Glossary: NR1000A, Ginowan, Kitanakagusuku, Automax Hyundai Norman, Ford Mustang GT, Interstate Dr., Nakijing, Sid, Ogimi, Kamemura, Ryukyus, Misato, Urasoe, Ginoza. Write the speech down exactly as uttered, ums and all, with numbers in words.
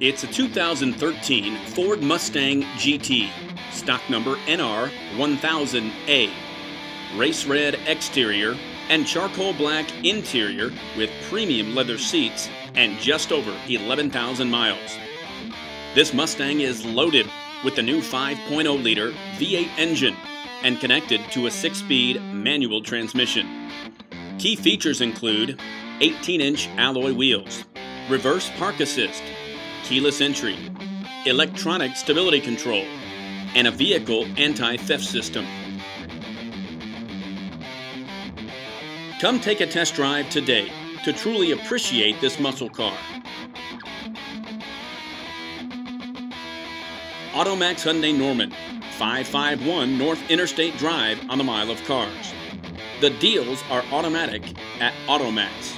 It's a two thousand thirteen Ford Mustang G T, stock number N R one thousand A. Race red exterior and charcoal black interior with premium leather seats and just over eleven thousand miles. This Mustang is loaded with the new five point oh liter V eight engine and connected to a six-speed manual transmission. Key features include eighteen inch alloy wheels, reverse park assist, keyless entry, electronic stability control, and a vehicle anti-theft system. Come take a test drive today to truly appreciate this muscle car. Automax Hyundai Norman, five five one North Interstate Drive on the Mile of Cars. The deals are automatic at Automax.